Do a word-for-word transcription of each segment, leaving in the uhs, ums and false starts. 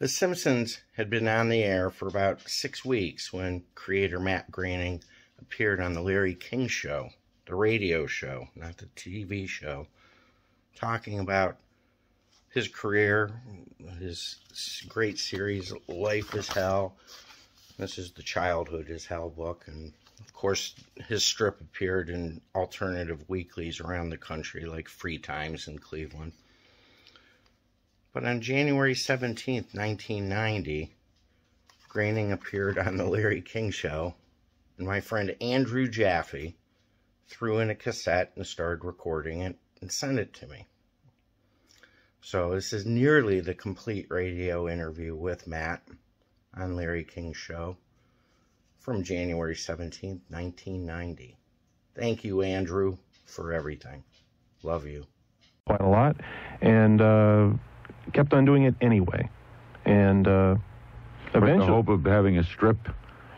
The Simpsons had been on the air for about six weeks when creator Matt Groening appeared on the Larry King show, the radio show, not the T V show, talking about his career, his great series, Life is Hell. This is the Childhood is Hell book, and of course his strip appeared in alternative weeklies around the country like Free Times in Cleveland. But on January seventeenth, nineteen ninety, Groening appeared on the Larry King show, and my friend Andrew Jaffe threw in a cassette and started recording it and sent it to me. So this is nearly the complete radio interview with Matt on Larry King's show from January seventeenth, nineteen ninety. Thank you, Andrew, for everything. Love you. Quite a lot, and uh... kept on doing it anyway, and uh, eventually with the hope of having a strip.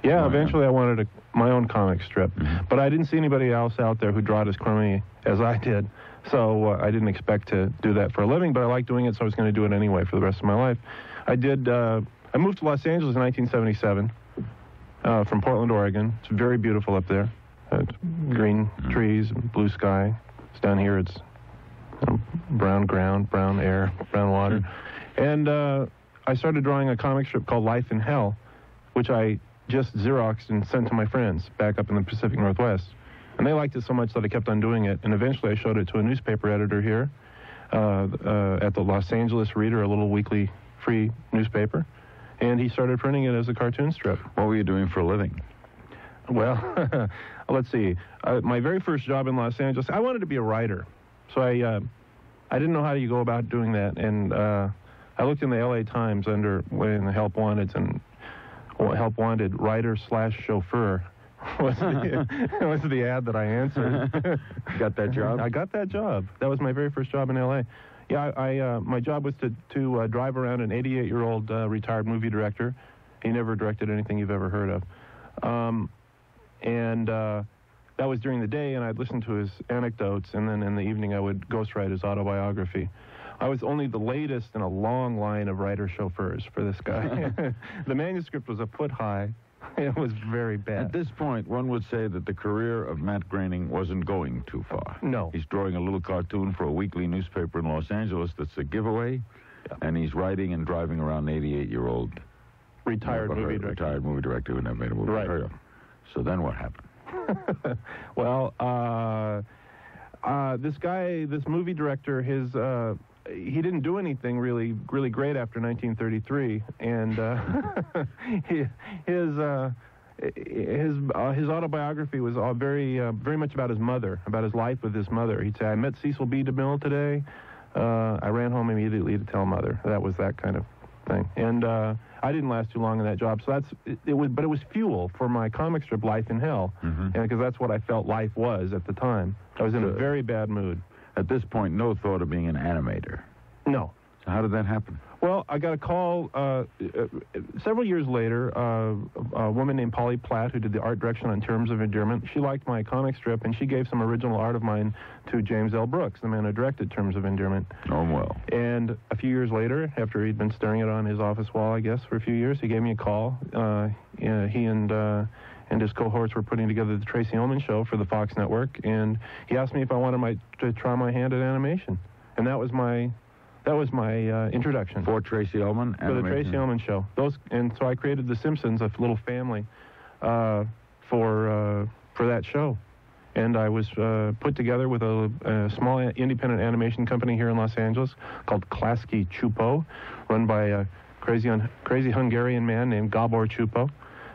Yeah, oh, eventually yeah. I wanted a, my own comic strip, mm-hmm. but I didn't see anybody else out there who drawed as crummy as I did, so uh, I didn't expect to do that for a living. But I liked doing it, so I was going to do it anyway for the rest of my life. I did. Uh, I moved to Los Angeles in nineteen seventy-seven uh, from Portland, Oregon. It's very beautiful up there. Uh, green mm-hmm. trees, blue sky. It's down here. It's brown ground, brown air, brown water. And uh, I started drawing a comic strip called Life in Hell, which I just Xeroxed and sent to my friends back up in the Pacific Northwest. And they liked it so much that I kept on doing it. And eventually I showed it to a newspaper editor here uh, uh, at the Los Angeles Reader, a little weekly free newspaper. And he started printing it as a cartoon strip. What were you doing for a living? Well, let's see. Uh, my very first job in Los Angeles, I wanted to be a writer. So I, uh, I didn't know how you go about doing that, and uh, I looked in the L A. Times under when the Help Wanted, and well, Help Wanted writer slash chauffeur was the, was the ad that I answered. Got that job? I got that job. That was my very first job in L A. Yeah, I, I uh, my job was to to uh, drive around an eighty-eight-year-old uh, retired movie director. He never directed anything you've ever heard of, um, and. Uh, That was during the day, and I'd listen to his anecdotes, and then in the evening I would ghostwrite his autobiography. I was only the latest in a long line of writer chauffeurs for this guy. The manuscript was a foot high. It was very bad. At this point, one would say that the career of Matt Groening wasn't going too far. No. He's drawing a little cartoon for a weekly newspaper in Los Angeles that's a giveaway, yeah. and he's writing and driving around an eighty-eight-year-old... Retired movie director. Retired movie director who never made a movie. Right. So then what happened? Well, uh, uh, this guy, this movie director, his uh, he didn't do anything really, really great after nineteen thirty-three, and uh, he, his uh, his uh, his autobiography was all very, uh, very much about his mother, about his life with his mother. He'd say, "I met Cecil B. DeMille today. Uh, I ran home immediately to tell mother." That was that kind of thing, and uh, I didn't last too long in that job, so that's it, it was, but it was fuel for my comic strip Life in Hell, mm-hmm. and because that's what I felt life was at the time. I was in a very bad mood. At this point, no thought of being an animator. No. So how did that happen? Well, I got a call uh, several years later. Uh, a woman named Polly Platt, who did the art direction on Terms of Endearment, she liked my comic strip, and she gave some original art of mine to James L. Brooks, the man who directed Terms of Endearment. Oh, well. And a few years later, after he'd been staring it on his office wall, I guess, for a few years, he gave me a call. Uh, he and uh, and his cohorts were putting together the Tracy Ullman show for the Fox Network, and he asked me if I wanted my, to try my hand at animation, and that was my... That was my uh, introduction. For Tracy Ullman? For the Tracy Ullman show. Those, and so I created The Simpsons, a little family, uh, for, uh, for that show. And I was uh, put together with a, a small independent animation company here in Los Angeles called Klasky Csupo, run by a crazy, crazy Hungarian man named Gabor Csupo.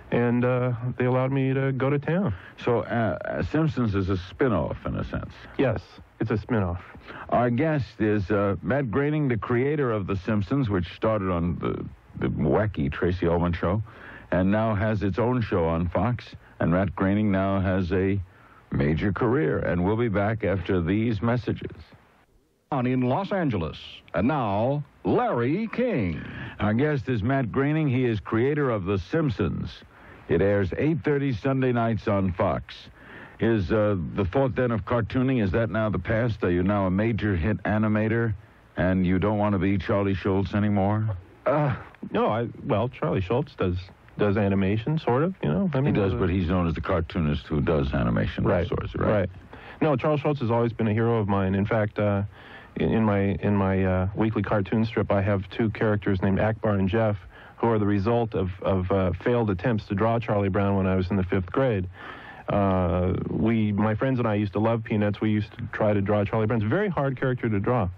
And uh, they allowed me to go to town. So uh, Simpsons is a spin-off, in a sense. Yes, it's a spin-off. Our guest is uh, Matt Groening, the creator of The Simpsons, which started on the, the wacky Tracy Ullman show, and now has its own show on Fox. And Matt Groening now has a major career, and we'll be back after these messages. On in Los Angeles, and now, Larry King. Our guest is Matt Groening. He is creator of The Simpsons. It airs eight thirty Sunday nights on Fox. Is uh, the thought then of cartooning, is that now the past? Are you now a major hit animator, and you don't want to be Charlie Schulz anymore? Uh, no, I well, Charlie Schulz does does animation, sort of, you know. I mean, he does, uh, but he's known as the cartoonist who does animation of right, sorts, right? Right. No, Charles Schulz has always been a hero of mine. In fact, uh, in my in my uh, weekly cartoon strip, I have two characters named Akbar and Jeff, who are the result of, of uh, failed attempts to draw Charlie Brown when I was in the fifth grade. Uh, we, my friends and I used to love Peanuts. We used to try to draw Charlie Brown. It's a very hard character to draw.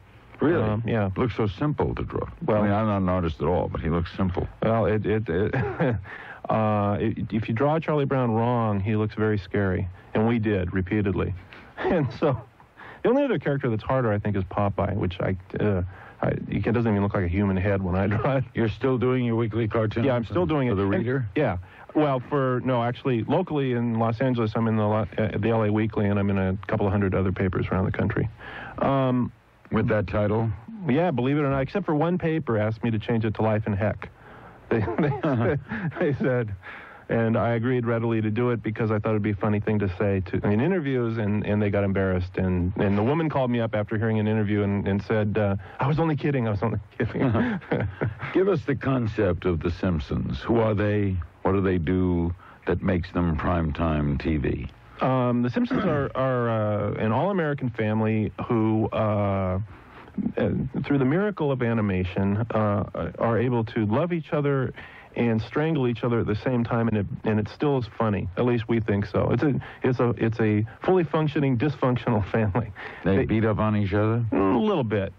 Really? Um, yeah. Looks so simple to draw. Well, I mean, I'm not an artist at all, but he looks simple. Well, it, it, it, uh, it, if you draw Charlie Brown wrong, he looks very scary. And we did, repeatedly. And so, the only other character that's harder, I think, is Popeye, which I... Uh, I, it doesn't even look like a human head when I draw it. You're still doing your weekly cartoon? Yeah, I'm still doing it. For the Reader? Yeah. Well, for, no, actually, locally in Los Angeles, I'm in the, uh, the L A Weekly, and I'm in a couple of hundred other papers around the country. Um, With that title? Yeah, believe it or not, except for one paper asked me to change it to Life in Heck. They, they, they said, and I agreed readily to do it because I thought it would be a funny thing to say to, in interviews, and, and they got embarrassed. And, and the woman called me up after hearing an interview and, and said, uh, I was only kidding, I was only kidding. Uh-huh. Give us the concept of The Simpsons. Who are they? What do they do that makes them primetime T V? Um, the Simpsons are, are uh, an all-American family who... Uh, Uh, through the miracle of animation, uh, are able to love each other and strangle each other at the same time, and it and it still is funny. At least we think so. It's a it's a it's a fully functioning dysfunctional family. They, they beat up on each other? A little bit.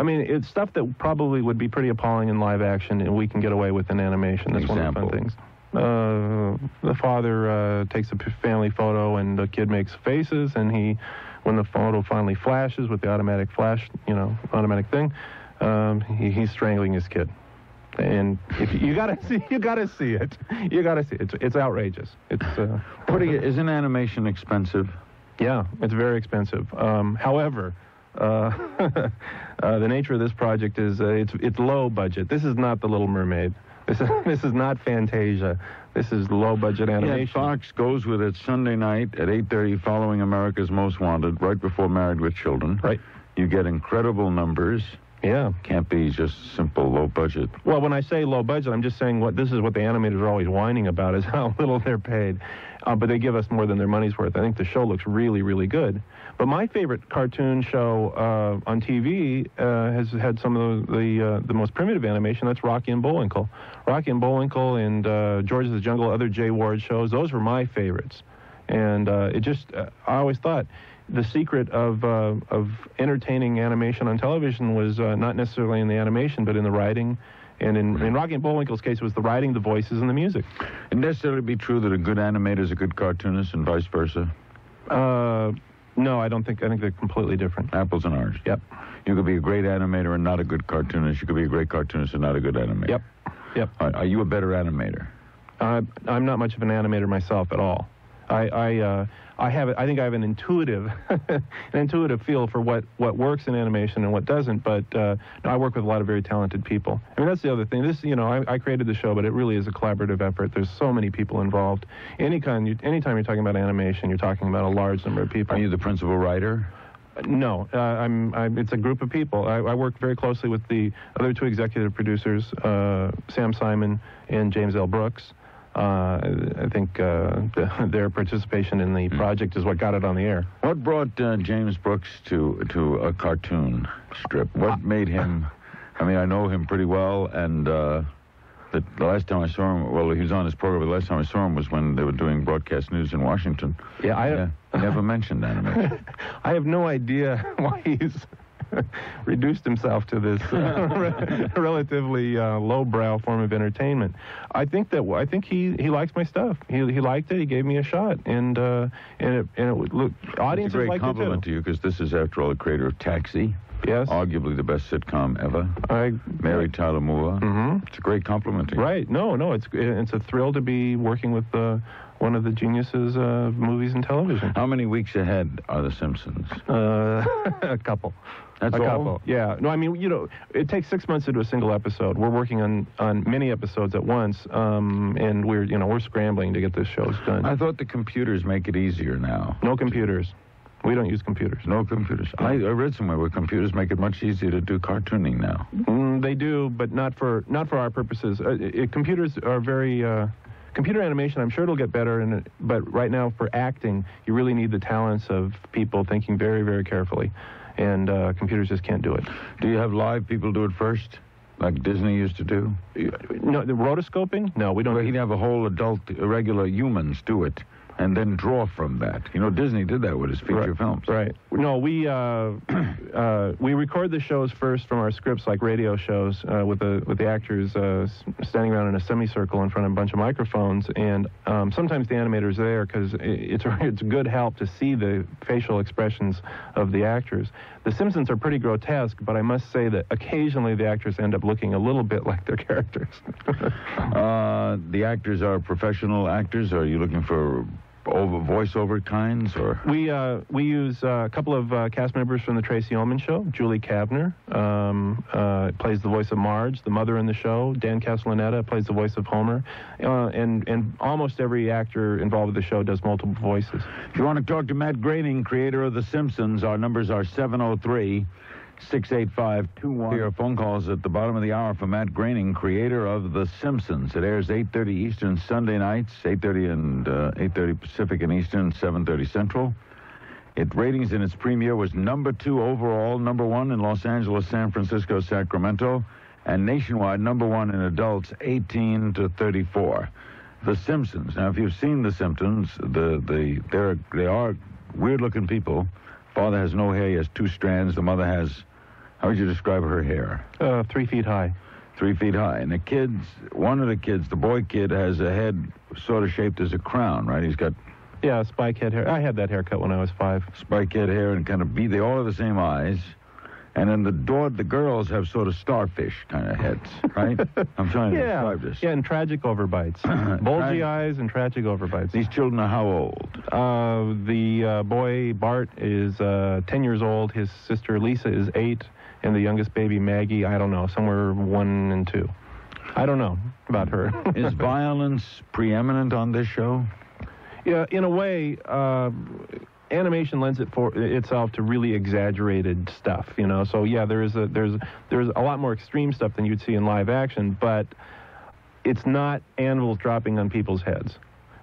I mean, it's stuff that probably would be pretty appalling in live action, and we can get away with in animation. That's Example. One of the fun things. Uh, the father uh, takes a family photo, and the kid makes faces, and he. When the photo finally flashes with the automatic flash, you know, automatic thing, um, he, he's strangling his kid, and if you, you gotta see, you gotta see it, you gotta see it. It's, it's outrageous. It's uh, putting it. Isn't animation expensive? Yeah, it's very expensive. Um, however, uh, uh, the nature of this project is uh, it's it's low budget. This is not The Little Mermaid. This is, this is not Fantasia. This is low-budget animation. Yeah, Fox goes with it Sunday night at eight thirty following America's Most Wanted, right before Married with Children. Right. You get incredible numbers. Yeah. Can't be just simple low-budget. Well, when I say low-budget, I'm just saying what this is what the animators are always whining about is how little they're paid. Uh, but they give us more than their money's worth. I think the show looks really, really good. But my favorite cartoon show uh, on T V uh, has had some of the the, uh, the most primitive animation. That's Rocky and Bullwinkle. Rocky and Bullwinkle and uh, George's the Jungle, other Jay Ward shows, those were my favorites. And uh, it just, uh, I always thought the secret of, uh, of entertaining animation on television was uh, not necessarily in the animation, but in the writing. And in, in Rocky and Bullwinkle's case, it was the writing, the voices, and the music. It'd necessarily be true that a good animator is a good cartoonist and vice versa? Uh... No, I don't think, I think they're completely different. Apples and oranges. Yep. You could be a great animator and not a good cartoonist. You could be a great cartoonist and not a good animator. Yep, yep. Right. Are you a better animator? Uh, I'm not much of an animator myself at all. I, I, uh, I have, I think I have an intuitive, an intuitive feel for what, what works in animation and what doesn't, but uh, no, I work with a lot of very talented people. I mean, that's the other thing. This, you know, I, I created the show, but it really is a collaborative effort. There's so many people involved. Any kind, you, anytime you're talking about animation, you're talking about a large number of people. Are you the principal writer? No, uh, I'm, I'm, it's a group of people. I, I work very closely with the other two executive producers, uh, Sam Simon and James L. Brooks. Uh, I think uh, the, their participation in the project is what got it on the air. What brought uh, James Brooks to to a cartoon strip? What made him? I mean, I know him pretty well, and uh, the, the last time I saw him, well, he was on his program. But the last time I saw him was when they were doing broadcast news in Washington. Yeah, I yeah, never mentioned animation. I have no idea why he's reduced himself to this uh, re relatively uh, lowbrow form of entertainment. I think that I think he he likes my stuff. He he liked it. He gave me a shot, and uh, and it and it would look audiences like it. It's a great compliment to you because this is, after all, the creator of Taxi. Yes. Arguably the best sitcom ever. I, Mary Tyler Moore. Mm-hmm. It's a great compliment to you. Right. No, no, it's it's a thrill to be working with the. Uh, one of the geniuses of movies and television. How many weeks ahead are The Simpsons? Uh, a couple. That's a all? Couple. Yeah. No, I mean, you know, it takes six months to do a single episode. We're working on, on many episodes at once, um, and we're, you know, we're scrambling to get this show's done. I thought the computers make it easier now. No computers. We don't use computers. No computers. I, I read somewhere where computers make it much easier to do cartooning now. Mm, they do, but not for not for our purposes. Uh, it, it, computers are very... Uh, computer animation, I'm sure it'll get better, and, but right now for acting, you really need the talents of people thinking very, very carefully. And uh, computers just can't do it. Do you have live people do it first? Like Disney used to do? No, the rotoscoping? No, we don't. Well, he'd have a whole adult, regular humans do it, and then draw from that. You know, Disney did that with his feature right. films. Right. No, we uh, uh, we record the shows first from our scripts, like radio shows, uh, with the with the actors uh, standing around in a semicircle in front of a bunch of microphones, and um, sometimes the animator's there because it's it's good help to see the facial expressions of the actors. The Simpsons are pretty grotesque, but I must say that occasionally the actors end up looking a little bit like their characters. uh, the actors are professional actors, or are you looking for over voiceover kinds, or we uh, we use uh, a couple of uh, cast members from the Tracy Ullman show. Julie Kavner um, uh, plays the voice of Marge, the mother in the show. Dan Castellaneta plays the voice of Homer, uh, and and almost every actor involved with the show does multiple voices. If you want to talk to Matt Groening, creator of The Simpsons, our numbers are seven oh three, six eight five, two one. Here are phone calls at the bottom of the hour for Matt Groening, creator of The Simpsons. It airs eight thirty Eastern Sunday nights, eight thirty and uh, eight thirty Pacific and Eastern, seven thirty Central. Its ratings in its premiere was number two overall, number one in Los Angeles, San Francisco, Sacramento, and nationwide number one in adults eighteen to thirty-four. The Simpsons. Now, if you've seen The Simpsons, the the they're they are weird-looking people. Father has no hair, he has two strands. The mother has, how would you describe her hair? Uh, three feet high. Three feet high. And the kids, one of the kids, the boy kid, has a head sort of shaped as a crown, right? He's got... Yeah, spike head hair. I had that haircut when I was five. Spike head hair and kind of beady. They all have the same eyes. And then the door, the girls have sort of starfish kind of heads, right? I'm trying to yeah. describe this. Yeah, and tragic overbites. Bulgy eyes and tragic overbites. These children are how old? Uh, the uh, boy, Bart, is uh, ten years old. His sister, Lisa, is eight. And the youngest baby, Maggie, I don't know, somewhere one and two. I don't know about her. Is violence preeminent on this show? Yeah, in a way... Uh, Animation lends it for itself to really exaggerated stuff, you know. So yeah, there is a there's there's a lot more extreme stuff than you'd see in live action, but it's not anvils dropping on people's heads.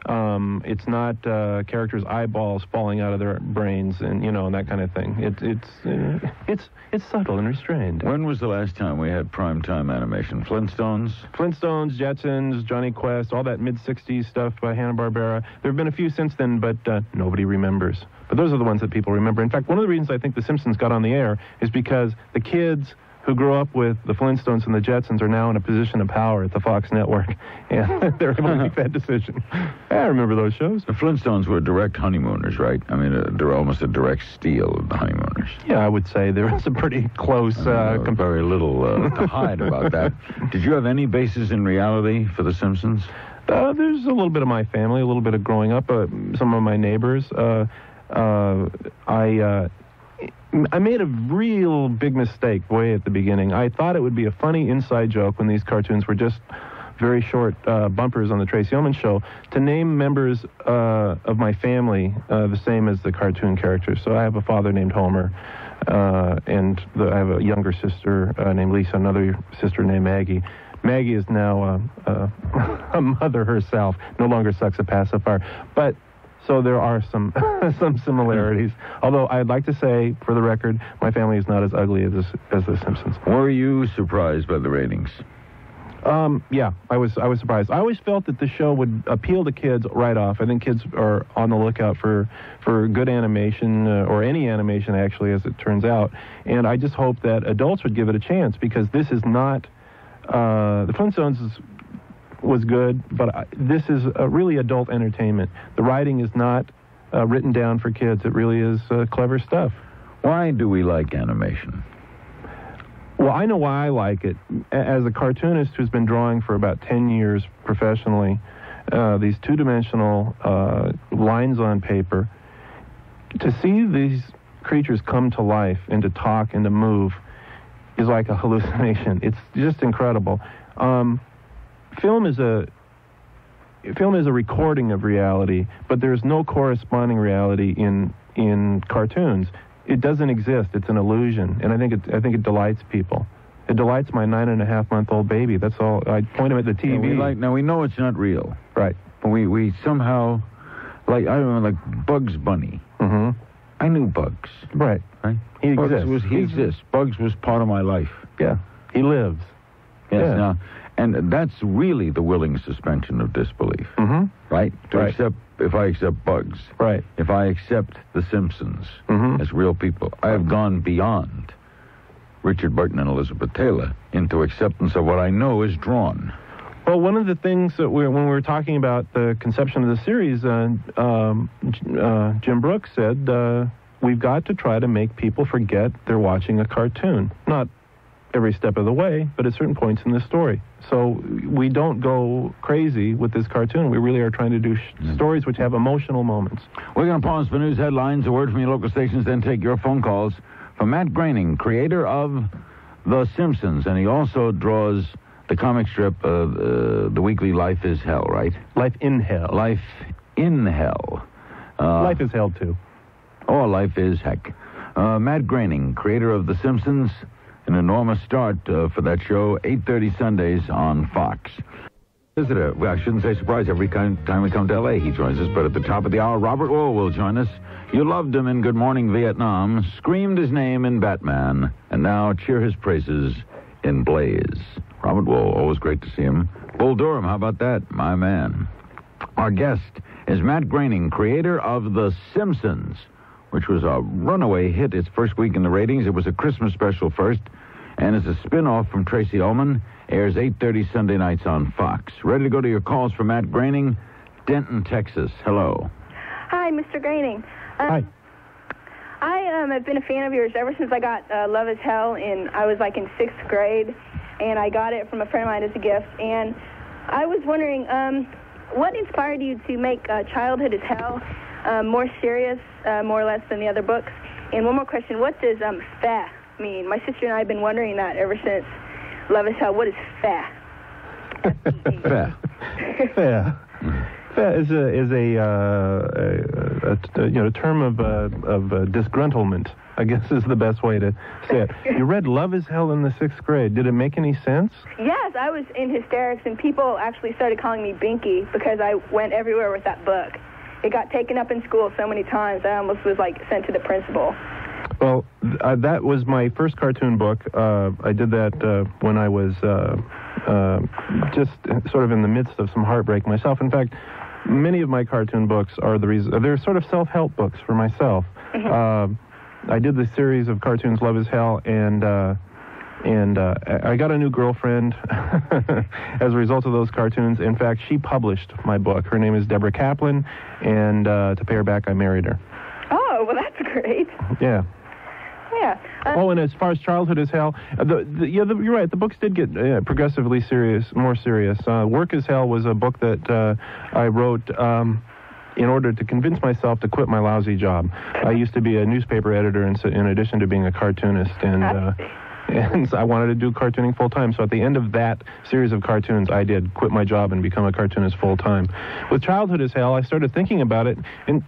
Um, it's not uh, characters' eyeballs falling out of their brains, and you know, and that kind of thing. It, it's it's it's it's subtle and restrained. When was the last time we had primetime animation? Flintstones, Flintstones, Jetsons, Johnny Quest, all that mid sixties stuff by Hanna-Barbera. There have been a few since then, but uh, nobody remembers. But those are the ones that people remember. In fact, one of the reasons I think The Simpsons got on the air is because the kids who grew up with the Flintstones and the Jetsons are now in a position of power at the Fox Network, and they're able to make that decision. I remember those shows. The Flintstones were direct Honeymooners, right? I mean, uh, they're almost a direct steal of the Honeymooners. Yeah, I would say there was a pretty close... Uh, uh, very little uh, to hide about that. Did you have any basis in reality for The Simpsons? Uh, there's a little bit of my family, a little bit of growing up, uh, some of my neighbors. Uh, uh, I... Uh, I made a real big mistake way at the beginning. I thought it would be a funny inside joke when these cartoons were just very short uh, bumpers on the Tracy Ullman show to name members uh, of my family uh, the same as the cartoon characters. So I have a father named Homer, uh, and the, I have a younger sister uh, named Lisa, another sister named Maggie. Maggie is now uh, uh, a mother herself, no longer sucks a pacifier. But... So there are some some similarities. Although I'd like to say, for the record, my family is not as ugly as as The Simpsons. Were you surprised by the ratings? Um, yeah, I was I was surprised. I always felt that the show would appeal to kids right off. I think kids are on the lookout for for good animation uh, or any animation actually, as it turns out. And I just hope that adults would give it a chance because this is not uh, the Flintstones is. was good, but I, this is a really adult entertainment. The writing is not uh, written down for kids. It really is uh, clever stuff. Why do we like animation? Well, I know why I like it. As a cartoonist who's been drawing for about ten years professionally, uh, these two-dimensional uh, lines on paper, to see these creatures come to life and to talk and to move is like a hallucination. It's just incredible. Um... Film is a film is a recording of reality, but there's no corresponding reality in in cartoons. It doesn't exist. It's an illusion, and I think it, I think it delights people. It delights my nine and a half month old baby. That's all. I point him at the T V. Yeah, we like, now we know it's not real, right? But we we somehow, like I don't know, like Bugs Bunny. Mm-hmm. I knew Bugs. Right. Right. He Bugs exists. Was, he He's exists. Bugs was part of my life. Yeah. He lives. Yes. Yeah. Now, and that's really the willing suspension of disbelief. Mm-hmm. Right. To right. accept. If I accept Bugs, right. If I accept The Simpsons mm-hmm. as real people, I have gone beyond Richard Burton and Elizabeth Taylor into acceptance of what I know is drawn. Well, one of the things that we, when we were talking about the conception of the series, uh, um, uh, Jim Brooks said, uh, we've got to try to make people forget they're watching a cartoon. Not every step of the way, but at certain points in the story. So we don't go crazy with this cartoon. We really are trying to do sh mm. stories which have emotional moments. We're going to pause for news headlines, a word from your local stations, then take your phone calls from Matt Groening, creator of The Simpsons, and he also draws the comic strip of uh, the weekly Life is Hell, right? Life in Hell. Life in Hell. Uh, Life is Hell, too. Or Life is Heck. Uh, Matt Groening, creator of The Simpsons, an enormous start uh, for that show, eight thirty Sundays on Fox. Visitor, well, I shouldn't say surprise. Every kind, time we come to L A, he joins us. But at the top of the hour, Robert Wool will join us. You loved him in Good Morning Vietnam, screamed his name in Batman, and now cheer his praises in Blaze. Robert Wool, always great to see him. Bull Durham, how about that? My man. Our guest is Matt Groening, creator of The Simpsons, which was a runaway hit its first week in the ratings. It was a Christmas special first, and it's a spin-off from Tracy Ullman. Airs eight thirty Sunday nights on Fox. Ready to go to your calls for Matt Groening, Denton, Texas. Hello. Hi, Mister Groening. Um, Hi. I um, have been a fan of yours ever since I got uh, Love is Hell, and I was like in sixth grade, and I got it from a friend of mine as a gift. And I was wondering, um, what inspired you to make uh, Childhood is Hell Uh, more serious, uh, more or less than the other books? And one more question, what does um, fa mean? My sister and I have been wondering that ever since Love is Hell. What is fa? Fa. Fa. Fa is a, is a, uh, a, a, a you know, term of, uh, of uh, disgruntlement, I guess is the best way to say it. You read Love is Hell in the sixth grade. Did it make any sense? Yes, I was in hysterics, and people actually started calling me Binky because I went everywhere with that book. It got taken up in school so many times, I almost was, like, sent to the principal. Well, uh, that was my first cartoon book. Uh, I did that uh, when I was uh, uh, just sort of in the midst of some heartbreak myself. In fact, many of my cartoon books are the reason... They're sort of self-help books for myself. Mm-hmm. uh, I did the series of cartoons Love is Hell, and... Uh, And uh, I got a new girlfriend as a result of those cartoons. In fact, she published my book. Her name is Deborah Kaplan, and uh, to pay her back, I married her. Oh, well, that's great. Yeah. Yeah. Uh, oh, and as far as Childhood is Hell, uh, the, the, yeah, the, you're right. The books did get uh, progressively serious, more serious. Uh, Work is Hell was a book that uh, I wrote... Um, in order to convince myself to quit my lousy job. I used to be a newspaper editor in, in addition to being a cartoonist, and uh, and so I wanted to do cartooning full-time. So at the end of that series of cartoons, I did quit my job and become a cartoonist full-time. With Childhood is Hell, I started thinking about it, and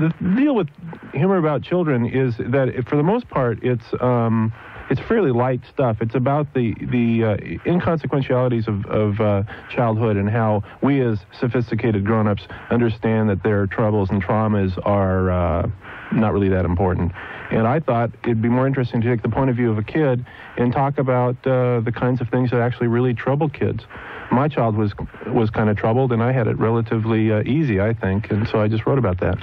the deal with humor about children is that, it, for the most part, it's... Um, It's fairly light stuff. It's about the the uh, inconsequentialities of, of uh, childhood and how we as sophisticated grown-ups understand that their troubles and traumas are uh, not really that important. And I thought it'd be more interesting to take the point of view of a kid and talk about uh, the kinds of things that actually really trouble kids. My child was was kind of troubled, and I had it relatively uh, easy, I think, and so I just wrote about that.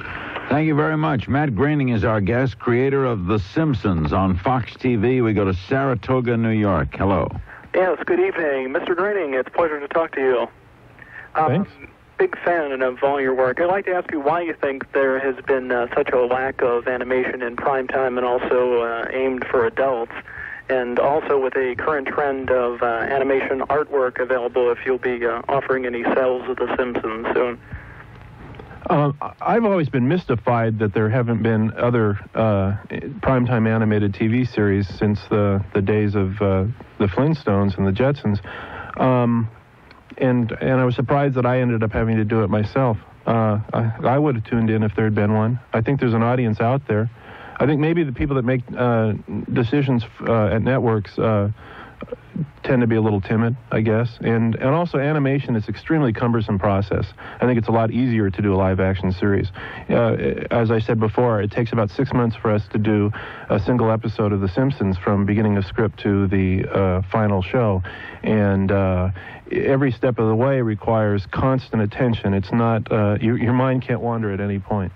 Thank you very much. Matt Groening is our guest, creator of The Simpsons on Fox T V. We go to Saratoga, New York. Hello. Yes, good evening. Mister Groening, it's a pleasure to talk to you. Um, Thanks. Big fan of all your work. I'd like to ask you why you think there has been uh, such a lack of animation in primetime and also uh, aimed for adults. And also with a current trend of uh, animation artwork available, if you'll be uh, offering any sales of The Simpsons soon. Uh, I've always been mystified that there haven't been other uh, primetime animated T V series since the, the days of uh, the Flintstones and the Jetsons. Um, and, and I was surprised that I ended up having to do it myself. Uh, I, I would have tuned in if there had been one. I think there's an audience out there. I think maybe the people that make uh, decisions uh, at networks uh, tend to be a little timid, I guess. And, and also animation is an extremely cumbersome process. I think it's a lot easier to do a live-action series. Uh, as I said before, it takes about six months for us to do a single episode of The Simpsons from beginning of script to the uh, final show. And uh, every step of the way requires constant attention. It's not, uh, your, your mind can't wander at any point.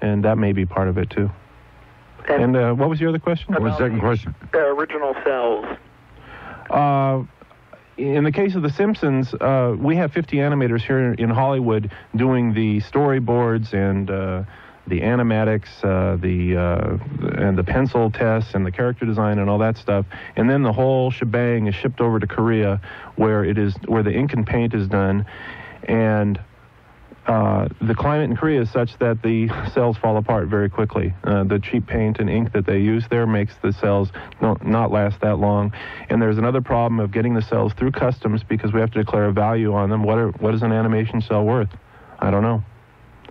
And that may be part of it, too. And uh, what was your other question? What was the second question? The original cells. Uh, in the case of The Simpsons, uh, we have fifty animators here in Hollywood doing the storyboards and uh, the animatics, uh, the uh, and the pencil tests and the character design and all that stuff. And then the whole shebang is shipped over to Korea, where it is where the ink and paint is done, and. Uh, the climate in Korea is such that the cells fall apart very quickly. Uh, the cheap paint and ink that they use there makes the cells no, not last that long. And there's another problem of getting the cells through customs because we have to declare a value on them. What, are, what is an animation cell worth? I don't know.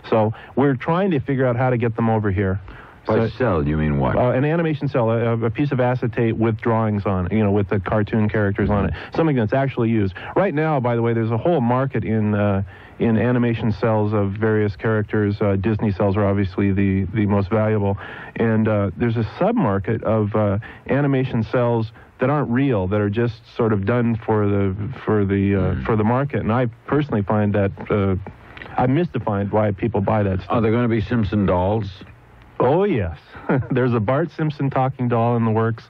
So we're trying to figure out how to get them over here. By so, cell, you mean what? Uh, an animation cell, a, a piece of acetate with drawings on it, you know, with the cartoon characters on it. Something that's actually used. Right now, by the way, there's a whole market in... Uh, in animation cells of various characters. Uh, Disney cells are obviously the, the most valuable. And uh, there's a sub-market of uh, animation cells that aren't real, that are just sort of done for the for the, uh, mm. for the market. And I personally find that, uh, I'm mystified why people buy that stuff. Are there going to be Simpson dolls? Oh, yes. There's a Bart Simpson talking doll in the works.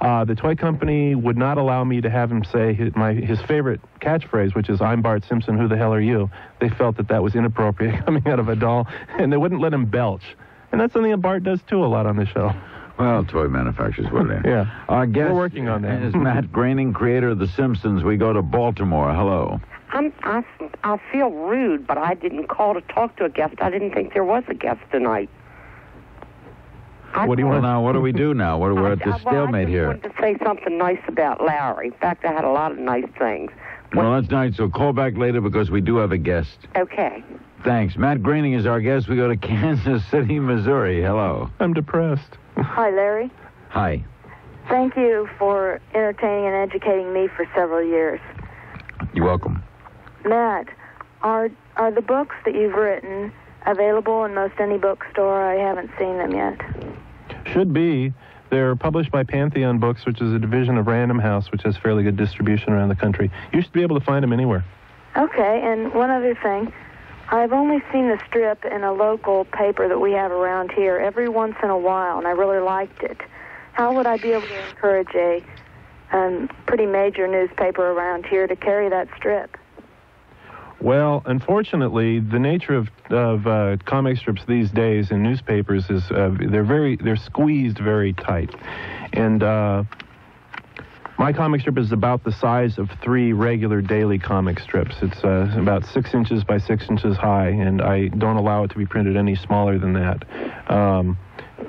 Uh, the toy company would not allow me to have him say his, my, his favorite catchphrase, which is, "I'm Bart Simpson, who the hell are you?" They felt that that was inappropriate coming out of a doll, and they wouldn't let him belch. And that's something that Bart does, too, a lot on the show. Well, toy manufacturers would have. Yeah. Our guest We're working on that. is Matt Groening, creator of The Simpsons. We go to Baltimore. Hello. I'm, I, I feel rude, but I didn't call to talk to a guest. I didn't think there was a guest tonight. What do you want now? What do we do now? We're, we're at this stalemate here. I wanted to say something nice about Larry. In fact, I had a lot of nice things. Well, well that's nice. So call back later because we do have a guest. Okay. Thanks. Matt Groening is our guest. We go to Kansas City, Missouri. Hello. I'm depressed. Hi, Larry. Hi. Thank you for entertaining and educating me for several years. You're welcome. Matt, are are the books that you've written available in most any bookstore? I haven't seen them yet. Should be. They're published by Pantheon Books, which is a division of Random House, which has fairly good distribution around the country. You should be able to find them anywhere. Okay, and one other thing. I've only seen the strip in a local paper that we have around here every once in a while, and I really liked it. How would I be able to encourage a um, pretty major newspaper around here to carry that strip? Well, unfortunately, the nature of, of uh, comic strips these days in newspapers is uh, they're very they're squeezed very tight, and uh, my comic strip is about the size of three regular daily comic strips. It's uh, about six inches by six inches high, and I don't allow it to be printed any smaller than that. Um,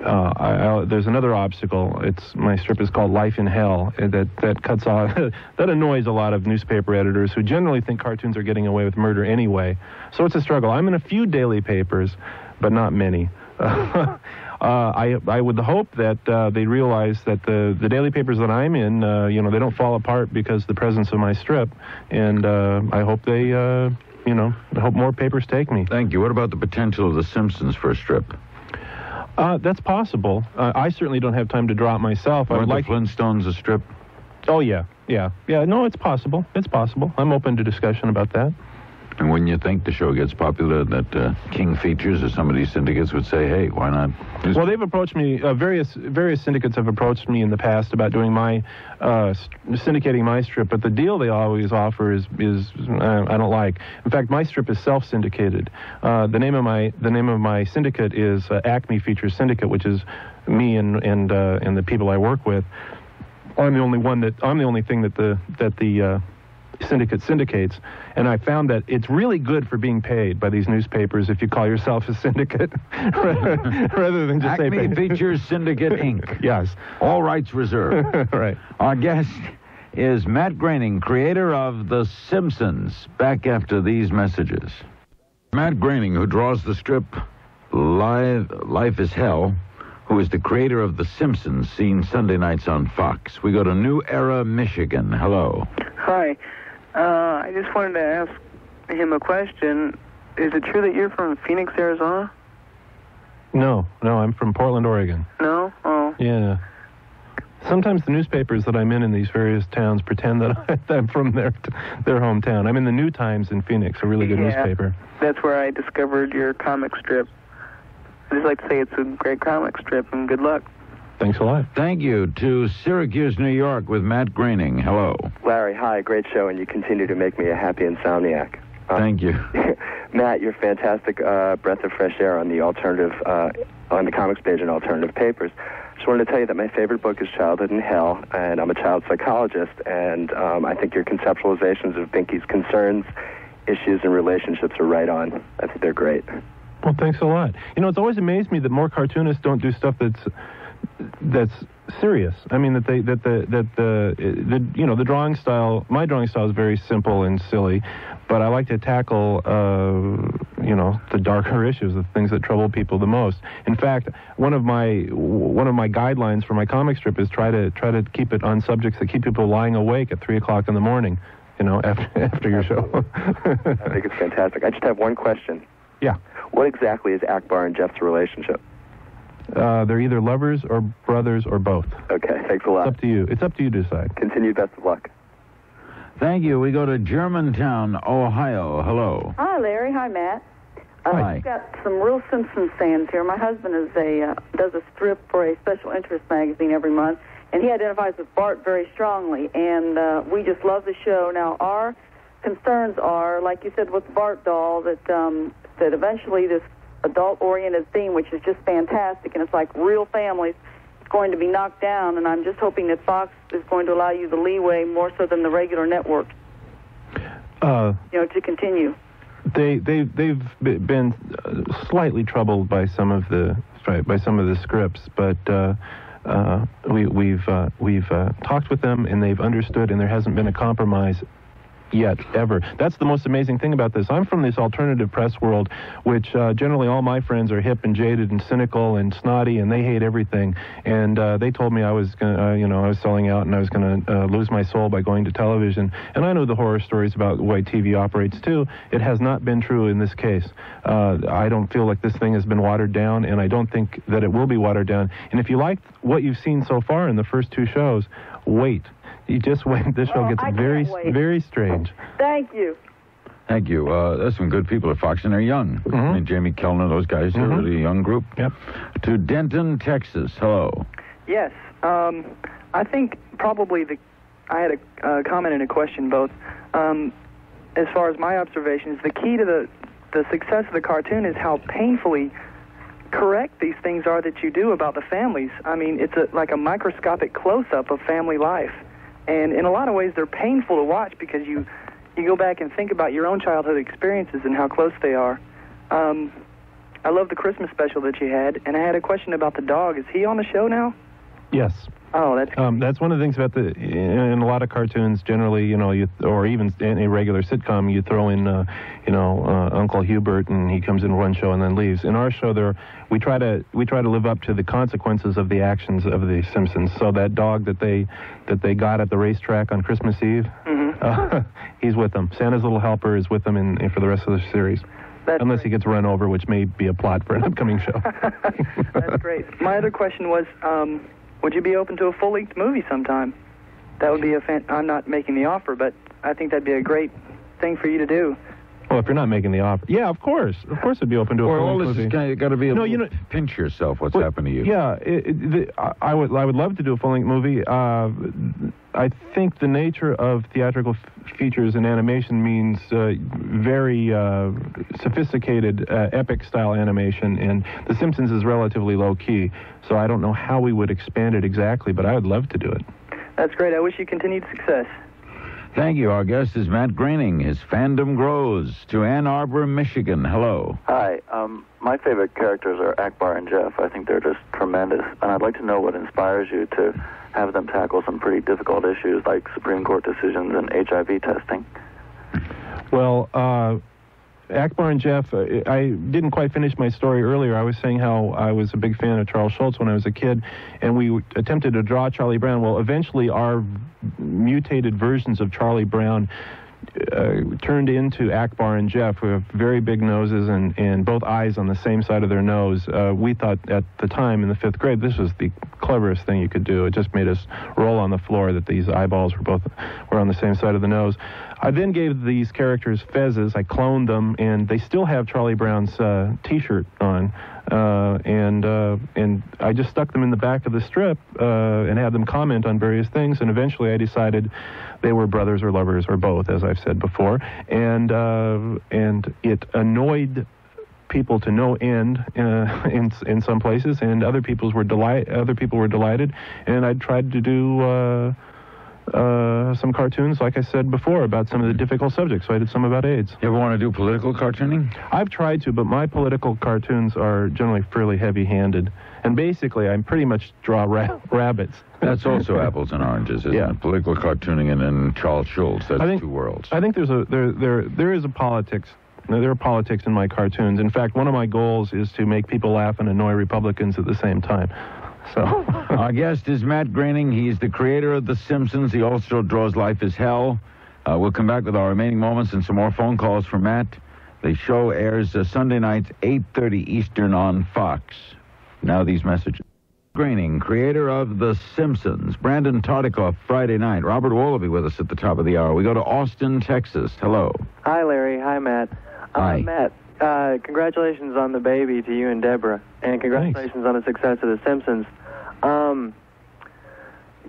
Uh, I, I, there's another obstacle. It's my strip is called Life in Hell. And that that cuts off. That annoys a lot of newspaper editors who generally think cartoons are getting away with murder anyway. So it's a struggle. I'm in a few daily papers, but not many. uh, I I would hope that uh, they realize that the the daily papers that I'm in, uh, you know, they don't fall apart because of the presence of my strip. And uh, I hope they, uh, you know, I hope more papers take me. Thank you. What about the potential of The Simpsons for a strip? Uh, that's possible. Uh, I certainly don't have time to draw it myself. Are like... the Flintstones a strip? Oh, yeah. Yeah. Yeah, no, it's possible. It's possible. I'm open to discussion about that. And wouldn't you think the show gets popular that uh, King Features or some of these syndicates would say, hey, why not? Just... Well, they've approached me, uh, various various syndicates have approached me in the past about doing my, uh, syndicating my strip, but the deal they always offer is, is uh, I don't like. In fact, my strip is self-syndicated. Uh, the name of my the name of my syndicate is uh, Acme Features Syndicate, which is me and, and, uh, and the people I work with. I'm the only one that, I'm the only thing that the, that the, uh, syndicate syndicates, and I found that it's really good for being paid by these newspapers if you call yourself a syndicate rather, rather than just Acme say Features Syndicate Incorporated. Yes. All rights reserved. Right. Our guest is Matt Groening, creator of The Simpsons. Back after these messages. Matt Groening, who draws the strip Live, Life is Hell, who is the creator of The Simpsons, seen Sunday nights on Fox. We go to New Era, Michigan. Hello. Hi. Uh, I just wanted to ask him a question. Is it true that you're from Phoenix, Arizona? No. No, I'm from Portland, Oregon. No? Oh. Yeah. Sometimes the newspapers that I'm in in these various towns pretend that I'm from their their hometown. I'm in the New Times in Phoenix, a really good yeah, newspaper. That's where I discovered your comic strip. I just like to say it's a great comic strip, and good luck. Thanks a lot. Thank you. To Syracuse, New York, with Matt Groening. Hello. Larry, hi. Great show, and you continue to make me a happy insomniac. Uh, Thank you. Matt, you're fantastic uh, breath of fresh air on the alternative, uh, on the comics page in alternative papers. Just wanted to tell you that my favorite book is Childhood is Hell, and I'm a child psychologist, and um, I think your conceptualizations of Binky's concerns, issues, and relationships are right on. I think they're great. Well, thanks a lot. You know, it's always amazed me that more cartoonists don't do stuff that's that's serious. I mean, that they that the that the, the you know the drawing style. My drawing style is very simple and silly, but I like to tackle uh, you know the darker issues, the things that trouble people the most. In fact, one of my one of my guidelines for my comic strip is try to try to keep it on subjects that keep people lying awake at three o'clock in the morning. You know, after after your show. I think it's fantastic. I just have one question. Yeah. What exactly is Akbar and Jeff's relationship? Uh, they're either lovers or brothers or both. Okay, thanks a lot. It's up to you. It's up to you to decide. Continue. Best of luck. Thank you. We go to Germantown, Ohio. Hello. Hi, Larry. Hi, Matt. Uh, Hi. We've got some real Simpsons fans here. My husband is a uh, does a strip for a special interest magazine every month, and he identifies with Bart very strongly, and uh, we just love the show. Now, our concerns are, like you said, with the Bart doll, that... Um, that eventually this adult-oriented theme, which is just fantastic, and it's like real families, is going to be knocked down, and I'm just hoping that Fox is going to allow you the leeway more so than the regular network, uh, you know, to continue. They, they, they've been slightly troubled by some of the, by some of the scripts, but... Uh, uh, we, we've, uh, we've uh, talked with them, and they've understood, and there hasn't been a compromise yet, ever. That's the most amazing thing about this. I'm from this alternative press world, which uh, generally all my friends are hip and jaded and cynical and snotty, and they hate everything. And uh, they told me I was, gonna, uh, you know, I was selling out and I was going to uh, lose my soul by going to television. And I know the horror stories about the way T V operates too. It has not been true in this case. Uh, I don't feel like this thing has been watered down, and I don't think that it will be watered down. And if you like what you've seen so far in the first two shows, wait. You just wait. This show well, gets very, very strange. Thank you. Thank you. Uh, there's some good people at Fox, and they're young. Mm-hmm. I mean, Jamie Kellner, those guys, they're mm-hmm. really a young group. Yep. To Denton, Texas. Hello. Yes. Um, I think probably the... I had a uh, comment and a question both. Um, as far as my observations, the key to the, the success of the cartoon is how painfully correct these things are that you do about the families. I mean, it's a, like a microscopic close-up of family life. And in a lot of ways, they're painful to watch because you, you go back and think about your own childhood experiences and how close they are. Um, I love the Christmas special that you had, and I had a question about the dog. Is he on the show now? Yes. Oh, that's... Um, that's one of the things about the... In a lot of cartoons, generally, you know, you, or even in a regular sitcom, you throw in, uh, you know, uh, Uncle Hubert, and he comes in one show and then leaves. In our show, there, we try to we try to live up to the consequences of the actions of the Simpsons. So that dog that they that they got at the racetrack on Christmas Eve, mm-hmm. uh, he's with them. Santa's Little Helper is with them in, in for the rest of the series. That's Unless great. He gets run over, which may be a plot for an upcoming show. That's great. My other question was... Um, would you be open to a full-length movie sometime? That would be a fan... I'm not making the offer, but I think that'd be a great thing for you to do. Well, if you're not making the offer... Yeah, of course. Of course I'd be open to a full-length movie. Or all this has got to be a no, you know, pinch yourself what's well, happened to you. Yeah, it, it, the, I, I, would, I would love to do a full-length movie. Uh, I think the nature of theatrical f features and animation means uh, very uh, sophisticated uh, epic-style animation, and The Simpsons is relatively low-key, so I don't know how we would expand it exactly, but I would love to do it. That's great. I wish you continued success. Thank you. Our guest is Matt Groening. His fandom grows. To Ann Arbor, Michigan. Hello. Hi. Um, my favorite characters are Akbar and Jeff. I think they're just tremendous. And I'd like to know what inspires you to have them tackle some pretty difficult issues like Supreme Court decisions and H I V testing. Well, uh, Akbar and Jeff, I didn't quite finish my story earlier. I was saying how I was a big fan of Charles Schulz when I was a kid, and we attempted to draw Charlie Brown. Well, eventually our mutated versions of Charlie Brown Uh, turned into Akbar and Jeff, who have very big noses and, and both eyes on the same side of their nose. Uh, we thought at the time in the fifth grade this was the cleverest thing you could do. It just made us roll on the floor that these eyeballs were both were on the same side of the nose. I then gave these characters fezzes. I cloned them, and they still have Charlie Brown's uh, T-shirt on. Uh, and uh, and I just stuck them in the back of the strip uh, and had them comment on various things. And eventually, I decided they were brothers or lovers or both, as I've said before. And uh, and it annoyed people to no end uh, in in some places, and other people's were delight. Other people were delighted. And I tried to do. Uh, Uh, some cartoons, like I said before, about some of the difficult subjects. So I did some about AIDS. You ever want to do political cartooning? I've tried to, but my political cartoons are generally fairly heavy-handed. And basically, I pretty much draw ra rabbits. That's also apples and oranges, isn't yeah. it? Political cartooning and then Charles Schulz. That's I think, two worlds. I think there's a there there there is a politics. There are politics in my cartoons. In fact, one of my goals is to make people laugh and annoy Republicans at the same time. So, our guest is Matt Groening. He's the creator of The Simpsons. He also draws Life is Hell. Uh, we'll come back with our remaining moments and some more phone calls from Matt. The show airs uh, Sunday nights, eight thirty Eastern on Fox. Now these messages. Groening, creator of The Simpsons. Brandon Tartikoff, Friday night. Robert Wallaby with us at the top of the hour. We go to Austin, Texas. Hello. Hi, Larry. Hi, Matt. Hi. Uh, Matt. Uh, congratulations on the baby to you and Deborah, and congratulations Thanks. on the success of The Simpsons. Um,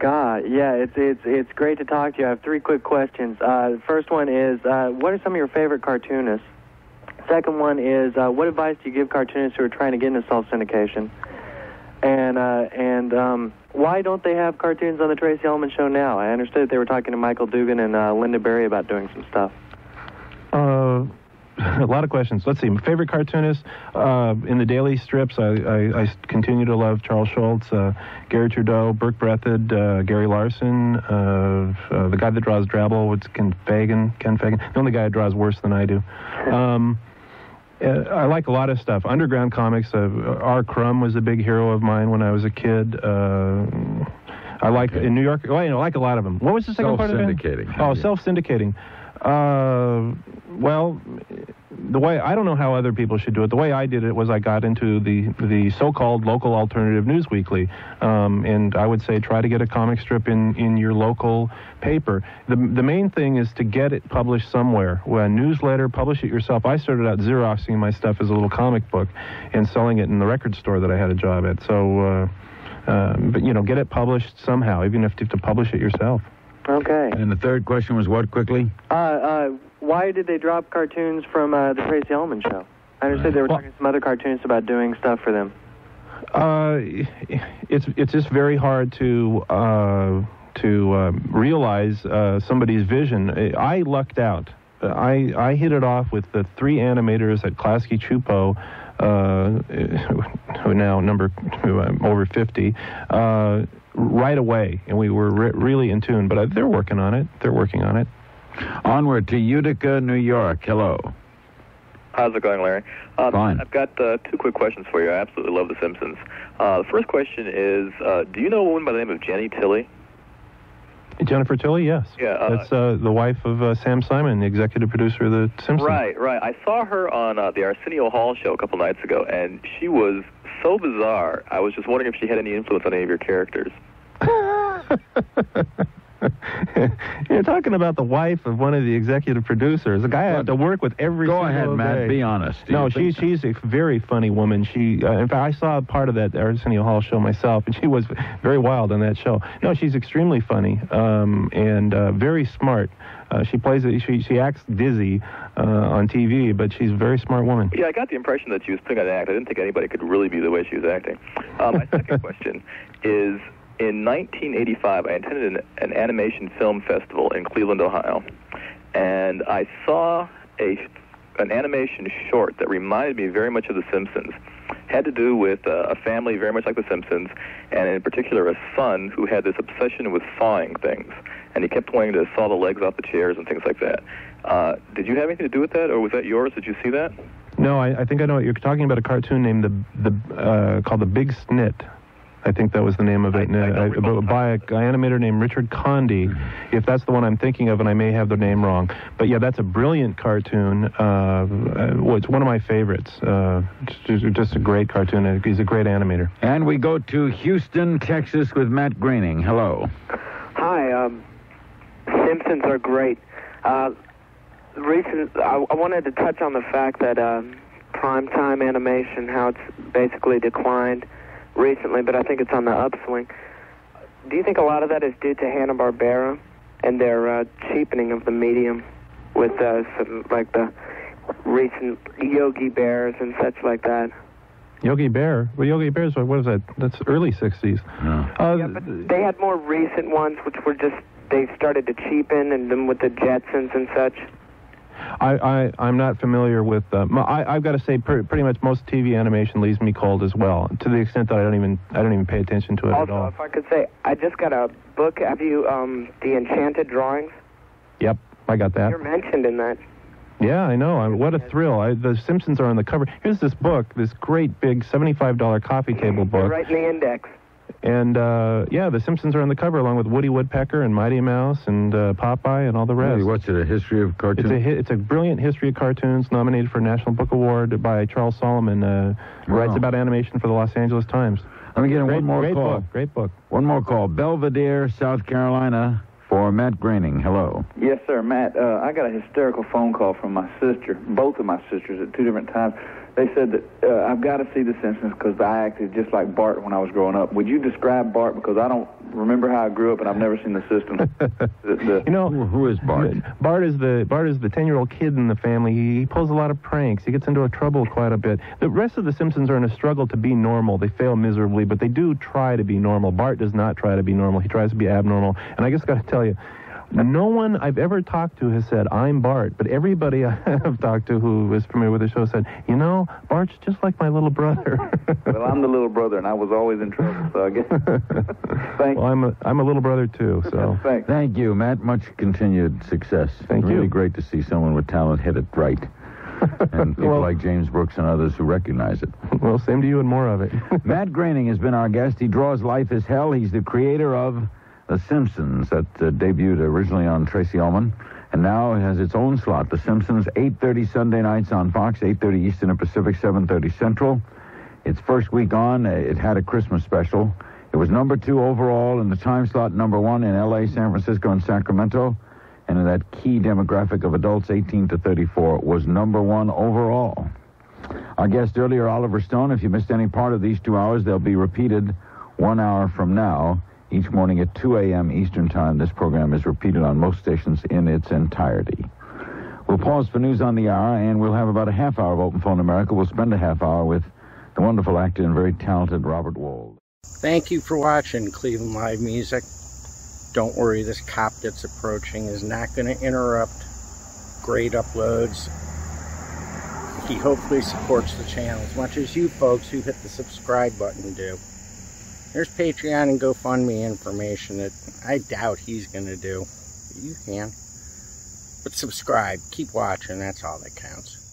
God, yeah, it's it's it's great to talk to you. I have three quick questions. Uh, the first one is, uh, what are some of your favorite cartoonists? Second one is, uh, what advice do you give cartoonists who are trying to get into self syndication? And uh, and um, why don't they have cartoons on the Tracy Ullman show now? I understood they were talking to Michael Dugan and uh, Linda Berry about doing some stuff. Uh. A lot of questions. Let's see. My favorite cartoonist uh, in the daily strips, I, I, I continue to love Charles Schulz, uh, Gary Trudeau, Burke Breathitt, uh, Gary Larson, uh, uh, the guy that draws Drabble, it's Ken Fagan, Ken Fagan, the only guy that draws worse than I do. Um, I like a lot of stuff. Underground comics, uh, R. Crumb was a big hero of mine when I was a kid. Uh, I like, okay. in New York, well, you know, I like a lot of them. What was the second part of it? Self-syndicating. Oh, self-syndicating. Uh, well, the way, I don't know how other people should do it. The way I did it was I got into the, the so-called local alternative news weekly. Um, and I would say try to get a comic strip in, in your local paper. The, the main thing is to get it published somewhere. Well, a newsletter, publish it yourself. I started out Xeroxing my stuff as a little comic book and selling it in the record store that I had a job at. So, uh, uh, but, you know, get it published somehow, even if you have to publish it yourself. Okay. And the third question was what, quickly? Uh, uh, why did they drop cartoons from uh, the Tracy Ullman show? I understood they were well, talking to some other cartoonists about doing stuff for them. Uh, it's it's just very hard to uh, to uh, realize uh, somebody's vision. I lucked out. I I hit it off with the three animators at Klasky Csupo. Uh, who now number who I'm over fifty, uh, right away, and we were re really in tune. But uh, they're working on it. They're working on it. Onward to Utica, New York. Hello. How's it going, Larry? Um, Fine. I've got uh, two quick questions for you. I absolutely love The Simpsons. Uh, the first question is, uh, do you know a woman by the name of Jenny Tilly? Jennifer Tilly, yes. Yeah, uh, that's uh, the wife of uh, Sam Simon, the executive producer of The Simpsons. Right, right. I saw her on uh, the Arsenio Hall show a couple nights ago, and she was so bizarre. I was just wondering if she had any influence on any of your characters. You're talking about the wife of one of the executive producers, a guy I have to work with every single day. Go ahead, Matt. Be honest. No, she, she's a very funny woman. She, uh, in fact, I saw part of that Arsenio Hall show myself, and she was very wild on that show. No, she's extremely funny um, and uh, very smart. Uh, she plays it. She, she acts dizzy uh, on T V, but she's a very smart woman. Yeah, I got the impression that she was putting on an act. I didn't think anybody could really be the way she was acting. Uh, my second question is. In nineteen eighty-five, I attended an, an animation film festival in Cleveland, Ohio, and I saw a, an animation short that reminded me very much of The Simpsons. It had to do with uh, a family very much like The Simpsons, and in particular a son who had this obsession with sawing things, and he kept wanting to saw the legs off the chairs and things like that. Uh, did you have anything to do with that, or was that yours? Did you see that? No, I, I think I know what you're talking about. A cartoon named the the uh, called The Big Snit. I think that was the name of it, I, I I, I, by an animator named Richard Condy, if that's the one I'm thinking of, and I may have the name wrong. But yeah, that's a brilliant cartoon. Uh, well, it's one of my favorites. Uh, just, just a great cartoon. He's a great animator. And we go to Houston, Texas with Matt Groening. Hello. Hi. Um, Simpsons are great. Uh, recent, I, I wanted to touch on the fact that uh, primetime animation, how it's basically declined recently, but I think it's on the upswing. Do you think a lot of that is due to Hanna-Barbera and their uh, cheapening of the medium with uh, some, like the recent Yogi Bears and such like that? Yogi Bear? Well, Yogi Bears, what is that? That's early sixties. No. Uh, yeah, but they had more recent ones, which were just, they started to cheapen, and then with the Jetsons and such. I, I, I'm not familiar with... Uh, I, I've got to say, per, pretty much most T V animation leaves me cold as well, to the extent that I don't even I don't even pay attention to it also, at all. Also, if I could say, I just got a book. Have you, um, The Enchanted Drawings? Yep, I got that. You're mentioned in that. Yeah, I know. I, what a thrill. I, the Simpsons are on the cover. Here's this book, this great big seventy-five dollar coffee table book. They're right in the index. And, uh, yeah, The Simpsons are on the cover, along with Woody Woodpecker and Mighty Mouse and uh, Popeye and all the rest. Hey, what's it, a history of cartoons? It's a, it's a brilliant history of cartoons, nominated for a National Book Award by Charles Solomon, uh, who wow. writes about animation for the Los Angeles Times. I'm getting one more great call. Book, great book. One more call. Belvedere, South Carolina, for Matt Groening. Hello. Yes, sir, Matt. Uh, I got a hysterical phone call from my sister, both of my sisters, at two different times. They said that uh, I've got to see The Simpsons because I acted just like Bart when I was growing up. Would you describe Bart? Because I don't remember how I grew up, and I've never seen the system. the, the you know, who is Bart? Bart is the Bart is the ten-year-old kid in the family. He, he pulls a lot of pranks. He gets into trouble quite a bit. The rest of the Simpsons are in a struggle to be normal. They fail miserably, but they do try to be normal. Bart does not try to be normal. He tries to be abnormal. And I just got to tell you, no one I've ever talked to has said, I'm Bart, but everybody I've talked to who was familiar with the show said, you know, Bart's just like my little brother. Well, I'm the little brother, and I was always in trouble, so I guess... Thank well, I'm a, I'm a little brother, too, so... Thanks. Thank you, Matt. Much continued success. Thank really you. Really great to see someone with talent hit it right. And people well, like James Brooks and others who recognize it. Well, same to you and more of it. Matt Groening has been our guest. He draws Life is Hell. He's the creator of... The Simpsons, that uh, debuted originally on Tracy Ullman, and now has its own slot. The Simpsons, eight thirty Sunday nights on Fox, eight thirty Eastern and Pacific, seven thirty Central. Its first week on, it had a Christmas special. It was number two overall in the time slot, number one in L A, San Francisco, and Sacramento. And in that key demographic of adults eighteen to thirty-four, was number one overall. Our guest earlier, Oliver Stone. If you missed any part of these two hours, they'll be repeated one hour from now. Each morning at two a m Eastern Time, this program is repeated on most stations in its entirety. We'll pause for news on the hour, and we'll have about a half hour of Open Phone America. We'll spend a half hour with the wonderful actor and very talented Robert Wald. Thank you for watching Cleveland Live Music. Don't worry, this cop that's approaching is not going to interrupt great uploads. He hopefully supports the channel as much as you folks who hit the subscribe button do. There's Patreon and GoFundMe information that I doubt he's going to do. You can. But subscribe. Keep watching. That's all that counts.